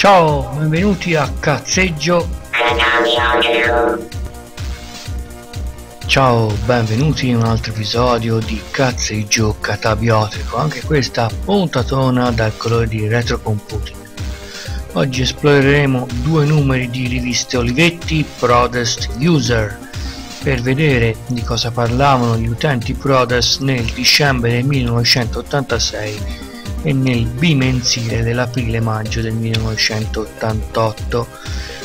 Ciao, benvenuti a Cazzeggio Catabiotrico. Ciao, benvenuti in un altro episodio di Cazzeggio Catabiotrico, anche questa puntatona dal colore di Retrocomputing. Oggi esploreremo due numeri di riviste Olivetti Prodest User per vedere di cosa parlavano gli utenti Prodest nel dicembre del 1986 e nel bimensile dell'aprile-maggio del 1988,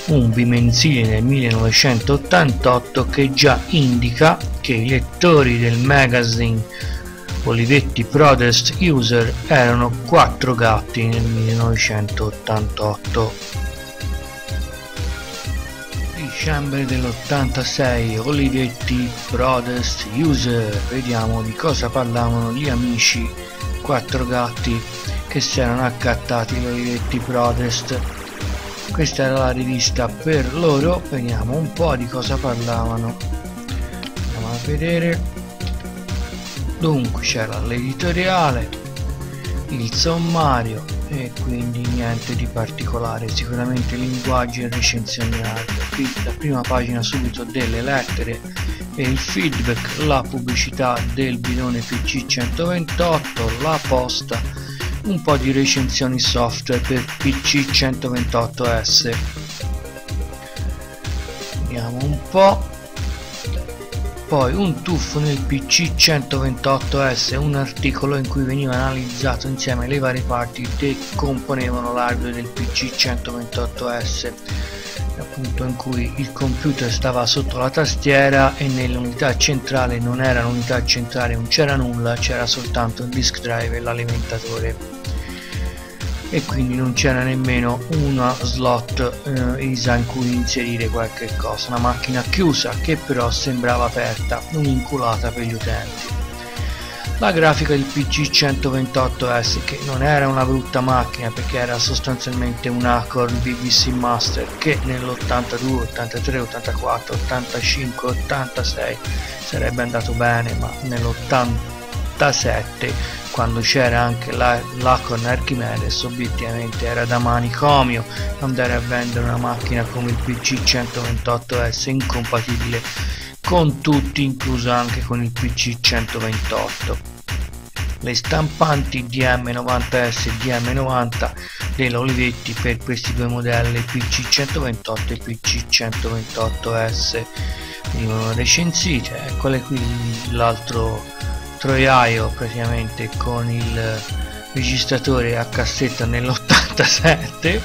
un bimensile del 1988 che già indica che i lettori del magazine Olivetti Prodest User erano 4 gatti nel 1988. Dicembre dell'86, Olivetti Prodest User, vediamo di cosa parlavano gli amici 4 gatti che si erano accattati gli Olivetti Prodest. Questa era la rivista per loro. Vediamo un po' di cosa parlavano, andiamo a vedere. Dunque c'era l'editoriale, il sommario e quindi niente di particolare, sicuramente linguaggio e recensioni audio. Qui la prima pagina subito delle lettere e il feedback, la pubblicità del bidone PC 128, la posta, un po' di recensioni software per PC 128S. Vediamo un po'. Poi un tuffo nel PC 128S, un articolo in cui veniva analizzato insieme le varie parti che componevano l'hardware del PC 128S, appunto in cui il computer stava sotto la tastiera e nell'unità centrale non era un'unità centrale, non c'era nulla, c'era soltanto il disk drive e l'alimentatore, e quindi non c'era nemmeno una slot ISA in cui inserire qualche cosa, una macchina chiusa che però sembrava aperta, un'inculata per gli utenti. La grafica del PC 128S, che non era una brutta macchina perché era sostanzialmente un Acorn BBC Master che nell'82, 83, 84, 85, 86 sarebbe andato bene, ma nell'87, quando c'era anche l'Acorn Archimedes, obiettivamente era da manicomio andare a vendere una macchina come il PC 128S incompatibile con tutti, incluso anche con il PC 128. Le stampanti DM90S e DM90 dell'Olivetti per questi due modelli, PC 128 e PC 128S, venivano recensite. Eccole qui, l'altro troiaio praticamente con il registratore a cassetta nell'87.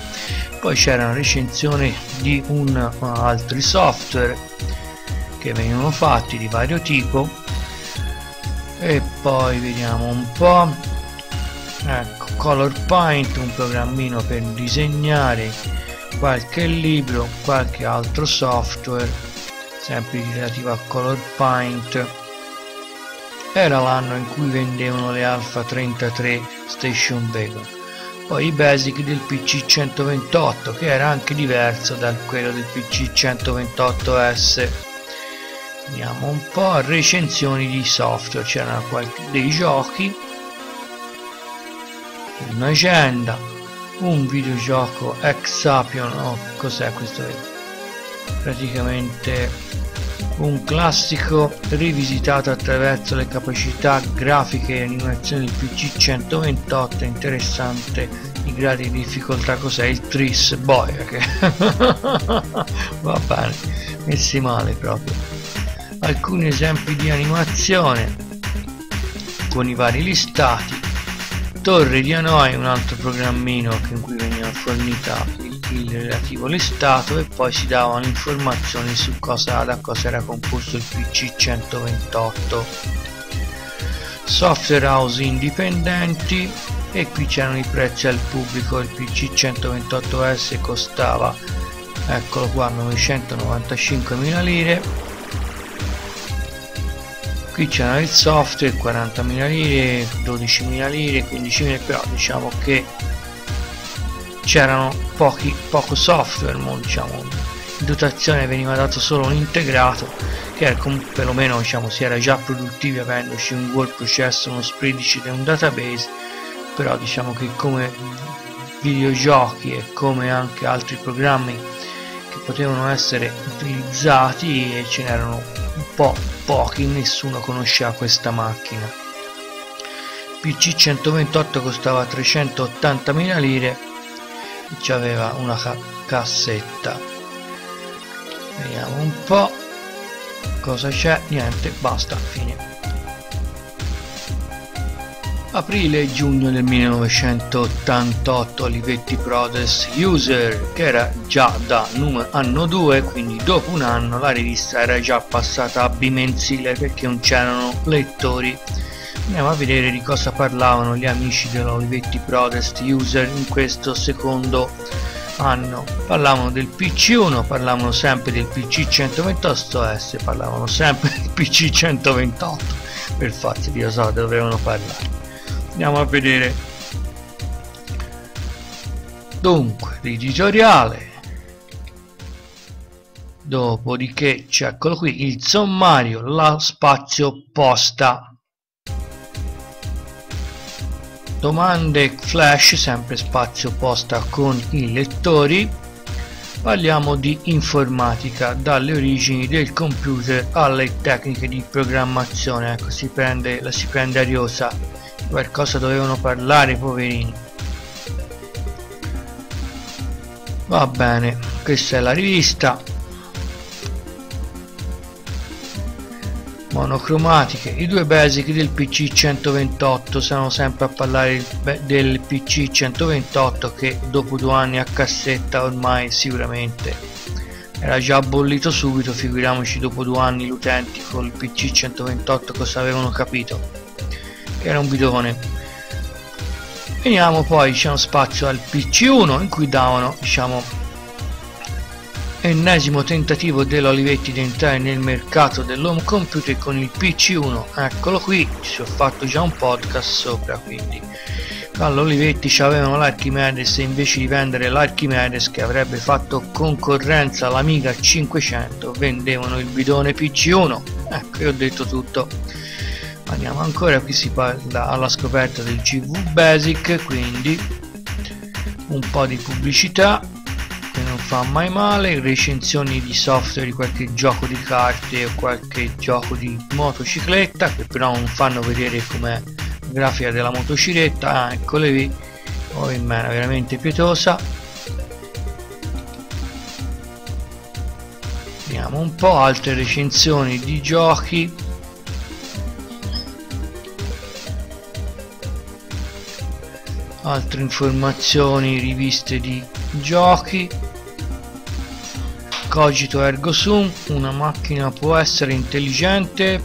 Poi c'era una recensione di altri software che venivano fatti di vario tipo, e poi vediamo un po', ecco, ColorPaint, un programmino per disegnare, qualche libro, qualche altro software sempre relativo a ColorPaint. Era l'anno in cui vendevano le Alpha 33 Station Wagon. Poi i Basic del PC 128, che era anche diverso da quello del PC 128S. Vediamo un po' recensioni di software, c'erano dei giochi, un'agenda, un videogioco Exapion, oh, cos'è questo? Praticamente un classico rivisitato attraverso le capacità grafiche e animazioni del PC 128, interessante i gradi di difficoltà, cos'è? Il Tris Boy, okay. Va bene, messi male proprio. Alcuni esempi di animazione con i vari listati. Torre di Hanoi, un altro programmino in cui veniva fornita il relativo listato, e poi si davano informazioni su da cosa era composto il PC 128. Software house indipendenti, e qui c'erano i prezzi al pubblico. Il PC 128S costava, eccolo qua, 995.000 lire. Qui c'era il software, 40.000 lire, 12.000 lire, 15.000, però diciamo che c'erano poco software, diciamo, in dotazione veniva dato solo un integrato, che era comunque, perlomeno diciamo, si era già produttivi avendoci un word processor, uno spreadsheet e un database, però diciamo che come videogiochi e come anche altri programmi che potevano essere utilizzati, e ce n'erano un po' pochi, nessuno conosceva questa macchina. PC 128 costava 380.000 lire e c'aveva una cassetta. Vediamo un po' cosa c'è. Niente, basta, fine. Aprile e giugno del 1988, Olivetti Prodest User, che era già da anno 2, quindi dopo un anno la rivista era già passata a bimensile perché non c'erano lettori. Andiamo a vedere di cosa parlavano gli amici dell'Olivetti Prodest User in questo secondo anno. Parlavano del PC1, parlavano sempre del PC 128S, parlavano sempre del PC 128, per farsi di cosa dovevano parlare. Andiamo a vedere dunque l'editoriale, dopodiché c'è, eccolo qui, il sommario, la spazio posta, domande flash, sempre spazio posta con i lettori. Parliamo di informatica, dalle origini del computer alle tecniche di programmazione. Ecco, si prende Ariosa, qualcosa dovevano parlare, poverini. Va bene, questa è la rivista. Monocromatiche, i due basic del PC 128, stanno sempre a parlare del PC 128 che dopo 2 anni a cassetta ormai sicuramente era già bollito subito, figuriamoci dopo 2 anni gli utenti con il PC 128 cosa avevano capito. Era un bidone. Veniamo poi, c'è uno spazio al PC1 in cui davano, diciamo, ennesimo tentativo dell'Olivetti di entrare nel mercato dell'home computer con il PC1. Eccolo qui, ci ho fatto già un podcast sopra, quindi all'Olivetti ci avevano l'Archimedes, e invece di vendere l'Archimedes che avrebbe fatto concorrenza all'Amiga 500 vendevano il bidone PC1. Ecco, io ho detto tutto. Andiamo ancora, qui si parla alla scoperta del GV Basic, quindi un po' di pubblicità che non fa mai male, recensioni di software di qualche gioco di carte o qualche gioco di motocicletta, che però non fanno vedere com'è la grafica della motocicletta. Ah, eccole lì, oh in mano, veramente pietosa. Vediamo un po' altre recensioni di giochi. Altre informazioni, riviste di giochi. Cogito ergo sum, una macchina può essere intelligente,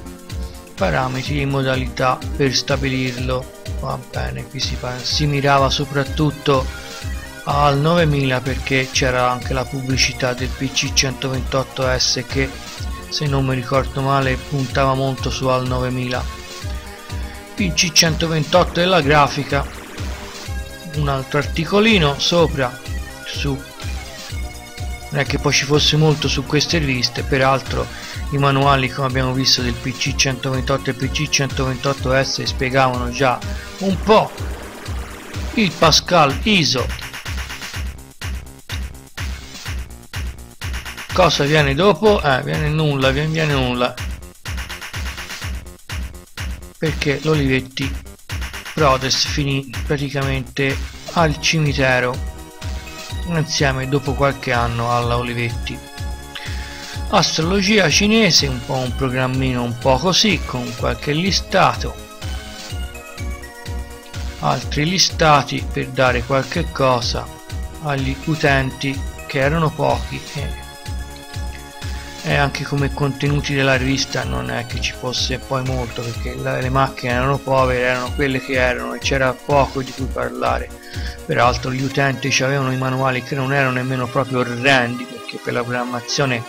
parametri e modalità per stabilirlo. Va bene, qui si mirava soprattutto al 9000 perché c'era anche la pubblicità del PC 128S che, se non mi ricordo male, puntava molto su al 9000. PC 128 e la grafica, un altro articolino sopra, su, non è che poi ci fosse molto su queste riviste. Peraltro i manuali, come abbiamo visto, del PC 128 e PC 128S spiegavano già un po'. Il Pascal ISO, cosa viene dopo? Viene nulla, perché l'Olivetti Prodest finì praticamente al cimitero insieme, dopo qualche anno, alla Olivetti. Astrologia cinese, un po' un programmino un po' così, con qualche listato, altri listati per dare qualche cosa agli utenti che erano pochi, e anche come contenuti della rivista non è che ci fosse poi molto, perché le macchine erano povere, erano quelle che erano, e c'era poco di cui parlare. Peraltro gli utenti avevano i manuali che non erano nemmeno proprio orrendi, perché per la programmazione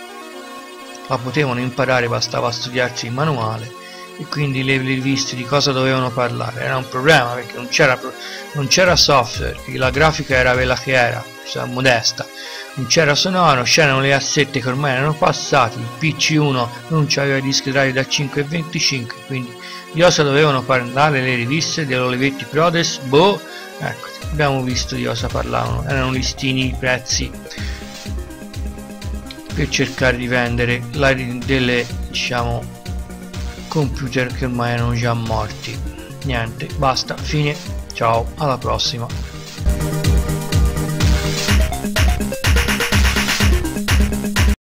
la potevano imparare, bastava studiarci il manuale, e quindi le riviste di cosa dovevano parlare era un problema, perché non c'era software, la grafica era quella che era, cioè modesta. Non c'era sonoro, c'erano le cassette che ormai erano passate, il PC1 non c'aveva dischi drive da 5,25, quindi Di cosa dovevano parlare le riviste dell'Olivetti Prodest? Boh, ecco, abbiamo visto di cosa parlavano, erano listini, prezzi per cercare di vendere delle, diciamo, computer che ormai erano già morti. Niente, basta, fine, ciao, alla prossima.